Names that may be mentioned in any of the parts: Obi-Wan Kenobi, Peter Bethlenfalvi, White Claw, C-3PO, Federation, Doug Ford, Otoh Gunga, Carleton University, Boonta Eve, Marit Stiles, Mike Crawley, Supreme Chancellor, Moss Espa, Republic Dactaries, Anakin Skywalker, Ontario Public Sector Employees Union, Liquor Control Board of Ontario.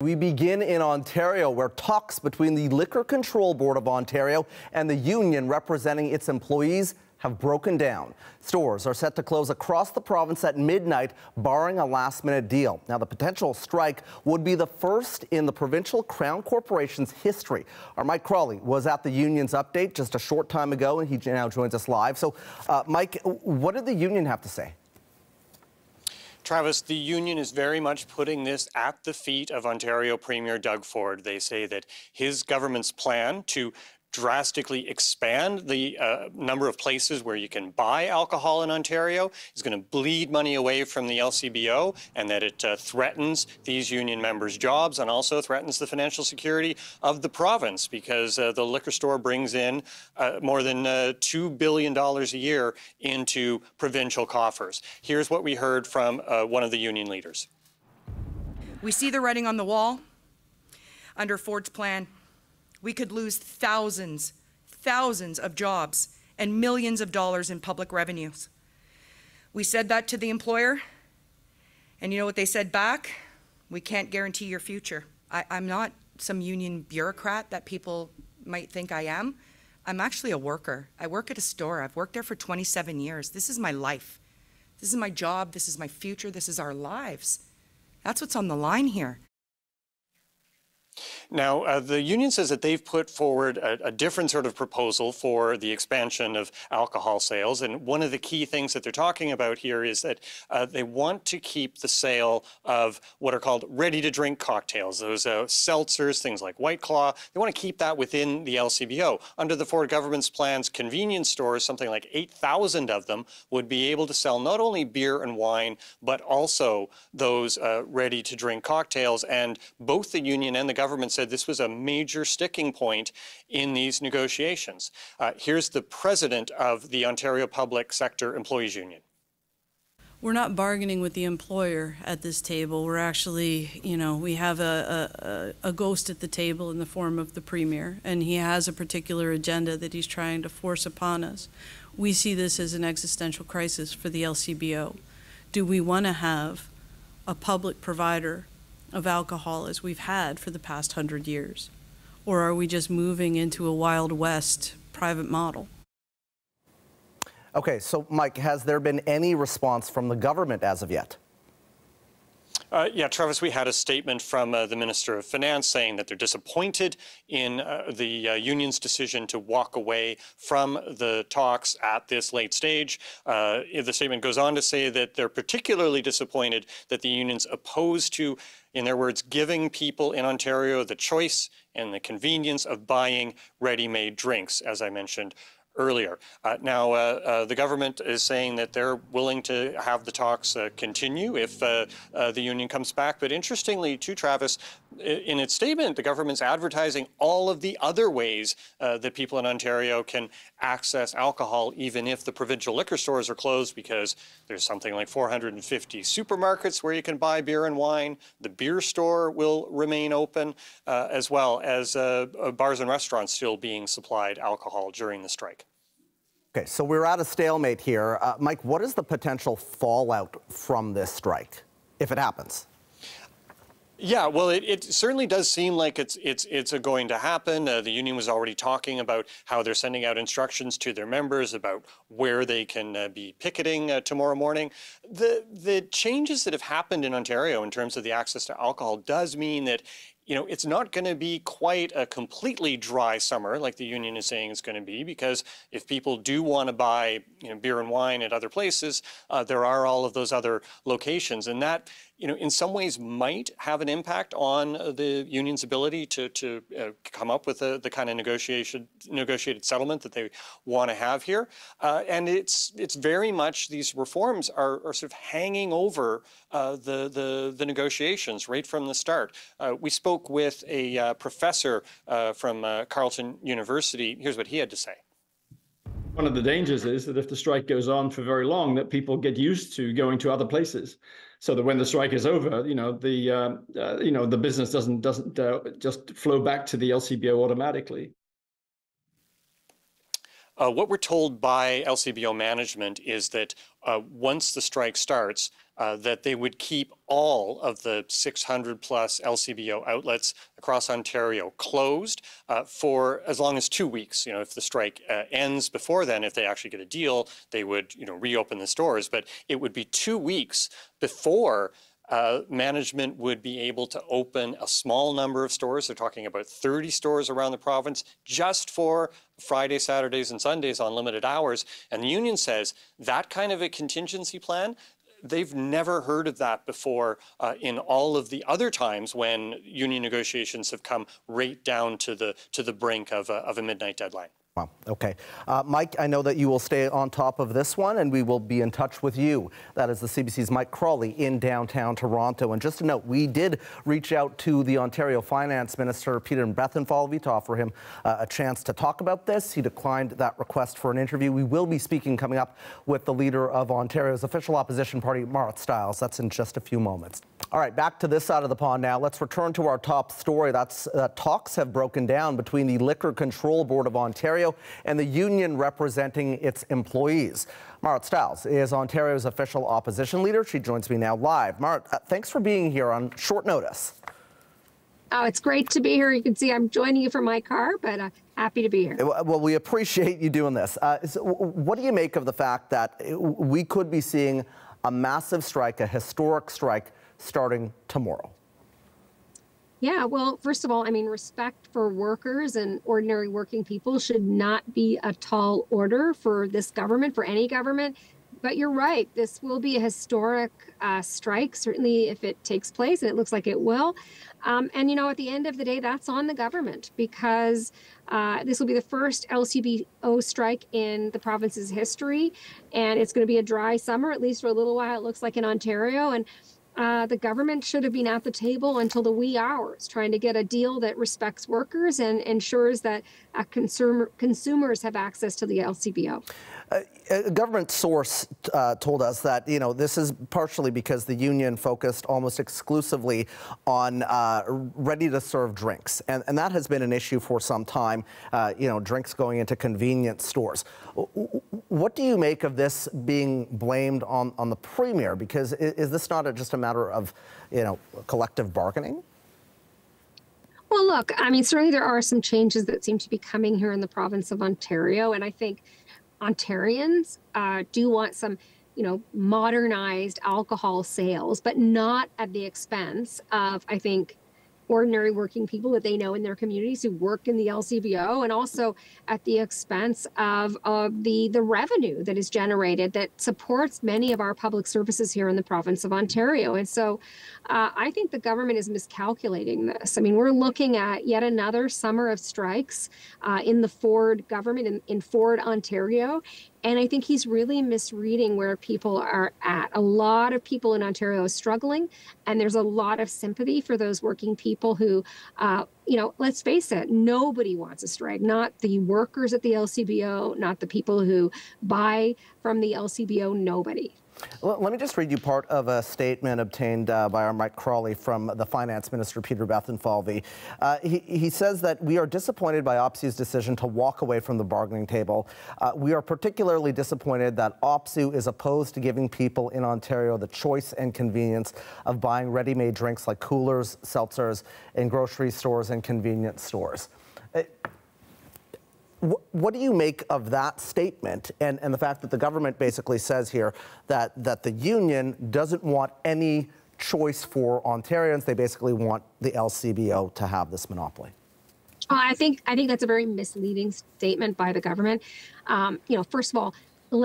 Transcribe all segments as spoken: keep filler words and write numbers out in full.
We begin in Ontario, where talks between the Liquor Control Board of Ontario and the union representing its employees have broken down. Stores are set to close across the province at midnight, barring a last-minute deal. Now, the potential strike would be the first in the provincial Crown Corporation's history. Our Mike Crawley was at the union's update just a short time ago, and he now joins us live. So, uh, Mike, what did the union have to say? Travis, the union is very much putting this at the feet of Ontario Premier Doug Ford. They say that his government's plan to drastically expand the uh, number of places where you can buy alcohol in Ontario is going to bleed money away from the L C B O, and that it uh, threatens these union members' jobs and also threatens the financial security of the province, because uh, the liquor store brings in uh, more than uh, two billion dollars a year into provincial coffers. Here's what we heard from uh, one of the union leaders. We see the writing on the wall under Ford's plan. We could lose thousands, thousands of jobs and millions of dollars in public revenues. We said that to the employer, and you know what they said back? We can't guarantee your future. I, I'm not some union bureaucrat that people might think I am. I'm actually a worker. I work at a store. I've worked there for twenty-seven years. This is my life. This is my job. This is my future. This is our lives. That's what's on the line here. Now, uh, the union says that they've put forward a, a different sort of proposal for the expansion of alcohol sales, and one of the key things that they're talking about here is that uh, they want to keep the sale of what are called ready-to-drink cocktails, those uh, seltzers, things like White Claw. They want to keep that within the L C B O. Under the Ford government's plans, convenience stores, something like eight thousand of them, would be able to sell not only beer and wine, but also those uh, ready-to-drink cocktails, and both the union and the government government said this was a major sticking point in these negotiations. Uh, here's the president of the Ontario Public Sector Employees Union. We're not bargaining with the employer at this table. We're actually, you know, we have a, a, a ghost at the table in the form of the premier, and he has a particular agenda that he's trying to force upon us. We see this as an existential crisis for the L C B O. Do we want to have a public provider of alcohol as we've had for the past hundred years? Or are we just moving into a Wild West private model? Okay, so Mike, has there been any response from the government as of yet? Uh, yeah, Travis, we had a statement from uh, the Minister of Finance saying that they're disappointed in uh, the uh, union's decision to walk away from the talks at this late stage. Uh, the statement goes on to say that they're particularly disappointed that the union's opposed to, in their words, giving people in Ontario the choice and the convenience of buying ready-made drinks, as I mentioned earlier. Uh, now, uh, uh, the government is saying that they're willing to have the talks uh, continue if uh, uh, the union comes back. But interestingly, too, Travis, in its statement, the government's advertising all of the other ways uh, that people in Ontario can access alcohol, even if the provincial liquor stores are closed, because there's something like four hundred fifty supermarkets where you can buy beer and wine. The beer store will remain open, uh, as well as uh, bars and restaurants still being supplied alcohol during the strike. Okay, so we're at a stalemate here. Uh, Mike, what is the potential fallout from this strike, if it happens? Yeah, well, it, it certainly does seem like it's it's it's a going to happen. Uh, the union was already talking about how they're sending out instructions to their members about where they can uh, be picketing uh, tomorrow morning. The the changes that have happened in Ontario in terms of the access to alcohol does mean that, you know, it's not going to be quite a completely dry summer like the union is saying it's going to be, because if people do want to buy, you know, beer and wine at other places, uh, there are all of those other locations. And that, you know, in some ways might have an impact on the union's ability to, to uh, come up with a, the kind of negotiation, negotiated settlement that they want to have here. Uh, and it's it's very much, these reforms are, are sort of hanging over uh, the, the, the negotiations right from the start. Uh, we spoke with a uh, professor uh, from uh, Carleton University. Here's what he had to say. One of the dangers is that if the strike goes on for very long, that people get used to going to other places, so that when the strike is over, you know, the uh, uh, you know, the business doesn't doesn't uh, just flow back to the L C B O automatically. Uh, what we're told by L C B O management is that uh, once the strike starts, uh, that they would keep all of the six hundred plus L C B O outlets across Ontario closed uh, for as long as two weeks. You know, if the strike uh, ends before then, if they actually get a deal, they would, you know, reopen the stores. But it would be two weeks before Uh, management would be able to open a small number of stores. They're talking about thirty stores around the province just for Friday, Saturdays, and Sundays on limited hours. And the union says that kind of a contingency plan, they've never heard of that before uh, in all of the other times when union negotiations have come right down to the, to the brink of a, of a midnight deadline. Wow. Okay. Uh, Mike, I know that you will stay on top of this one, and we will be in touch with you. That is the C B C's Mike Crawley in downtown Toronto. And just a note, we did reach out to the Ontario Finance Minister, Peter Bethlenfalvi, to offer him uh, a chance to talk about this. He declined that request for an interview. We will be speaking coming up with the leader of Ontario's official opposition party, Marit Stiles. That's in just a few moments. All right, back to this side of the pond now. Let's return to our top story. That's uh, talks have broken down between the Liquor Control Board of Ontario and the union representing its employees. Marit Stiles is Ontario's official opposition leader. She joins me now live. Marit, uh, thanks for being here on short notice. Oh, it's great to be here. You can see I'm joining you from my car, but uh, happy to be here. Well, we appreciate you doing this. Uh, so what do you make of the fact that we could be seeing a massive strike, a historic strike, starting tomorrow? Yeah, well, first of all, I mean, respect for workers and ordinary working people should not be a tall order for this government, for any government. But you're right, this will be a historic uh, strike, certainly if it takes place, and it looks like it will. Um, and, you know, at the end of the day, that's on the government, because uh, this will be the first L C B O strike in the province's history. And it's going to be a dry summer, at least for a little while, it looks like, in Ontario. And Uh, the government should have been at the table until the wee hours, trying to get a deal that respects workers and ensures that uh, consumer, consumers have access to the L C B O. Uh, a government source uh, told us that, you know, this is partially because the union focused almost exclusively on uh, ready-to-serve drinks, and, and that has been an issue for some time, uh, you know, drinks going into convenience stores. What do you make of this being blamed on, on the Premier? Because is, is this not a, just a matter matter of, you know, collective bargaining? Well, look, I mean, certainly there are some changes that seem to be coming here in the province of Ontario, and I think Ontarians uh, do want some, you know, modernized alcohol sales, but not at the expense of, I think, ordinary working people that they know in their communities who work in the L C B O, and also at the expense of, of the, the revenue that is generated that supports many of our public services here in the province of Ontario. And so uh, I think the government is miscalculating this. I mean, we're looking at yet another summer of strikes uh, in the Ford government, in, in Ford, Ontario. And I think he's really misreading where people are at. A lot of people in Ontario are struggling, and there's a lot of sympathy for those working people who, uh, you know, let's face it, nobody wants a strike. Not the workers at the L C B O, not the people who buy from the L C B O, nobody. Well, let me just read you part of a statement obtained uh, by our Mike Crawley from the Finance Minister, Peter Bethlenfalvi. Uh, he, he says that we are disappointed by O P S U's decision to walk away from the bargaining table. Uh, we are particularly disappointed that O P S U is opposed to giving people in Ontario the choice and convenience of buying ready-made drinks like coolers, seltzers, in grocery stores and convenience stores. Uh, What do you make of that statement and, and the fact that the government basically says here that, that the union doesn't want any choice for Ontarians? They basically want the L C B O to have this monopoly. Oh, I think, I think that's a very misleading statement by the government. Um, you know, first of all,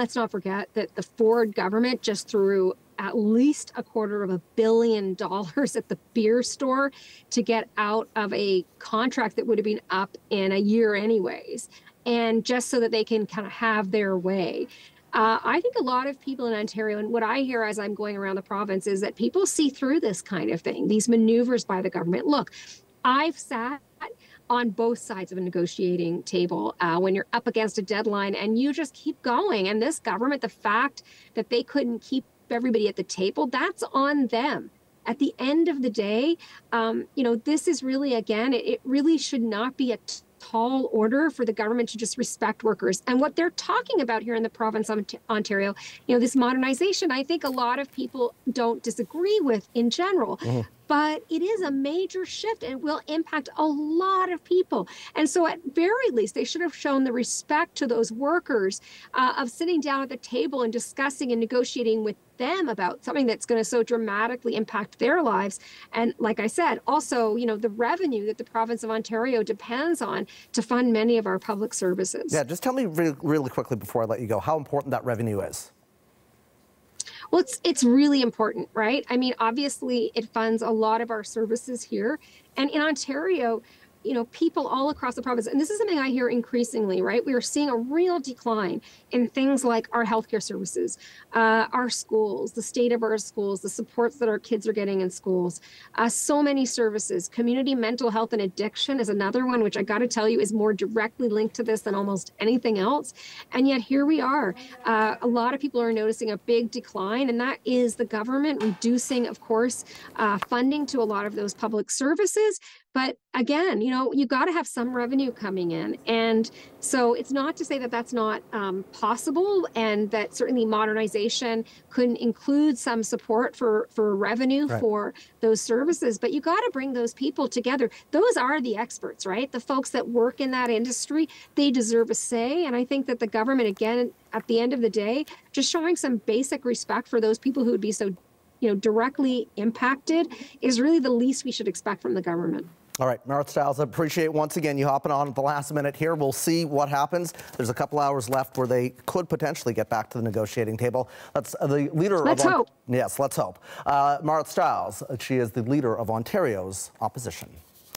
let's not forget that the Ford government just threw at least a quarter of a billion dollars at the beer store to get out of a contract that would have been up in a year anyways, and just so that they can kind of have their way. Uh, I think a lot of people in Ontario, and what I hear as I'm going around the province, is that people see through this kind of thing, these maneuvers by the government. Look, I've sat on both sides of a negotiating table uh, when you're up against a deadline and you just keep going. And this government, the fact that they couldn't keep everybody at the table, that's on them. At the end of the day, um, you know, this is really, again, it, it really should not be a tall order for the government to just respect workers. And what they're talking about here in the province of Ontario, you know, this modernization, I think a lot of people don't disagree with in general. Mm-hmm. But it is a major shift and will impact a lot of people. And so at very least, they should have shown the respect to those workers uh, of sitting down at the table and discussing and negotiating with them about something that's going to so dramatically impact their lives. And like I said, also, you know, the revenue that the province of Ontario depends on to fund many of our public services. Yeah, just tell me really, really quickly before I let you go, how important that revenue is. Well, it's, it's really important, right? I mean, obviously, it funds a lot of our services here. And in Ontario, you know, people all across the province, and this is something I hear increasingly, right? We are seeing a real decline in things like our healthcare services, uh, our schools, the state of our schools, the supports that our kids are getting in schools, uh, so many services. Community mental health and addiction is another one, which I got to tell you is more directly linked to this than almost anything else. And yet here we are. Uh, a lot of people are noticing a big decline, and that is the government reducing, of course, uh, funding to a lot of those public services. But again, you know, you got to have some revenue coming in. And so it's not to say that that's not um, possible, and that certainly modernization couldn't include some support for, for revenue right. for those services. But you got to bring those people together. Those are the experts, right? The folks that work in that industry, they deserve a say. And I think that the government, again, at the end of the day, just showing some basic respect for those people who would be so, you know, directly impacted is really the least we should expect from the government. All right, Marit Stiles, I appreciate once again you hopping on at the last minute here. We'll see what happens. There's a couple hours left where they could potentially get back to the negotiating table. That's uh, the leader let's of... Let's hope. Yes, let's hope. Uh, Marit Stiles, she is the leader of Ontario's opposition.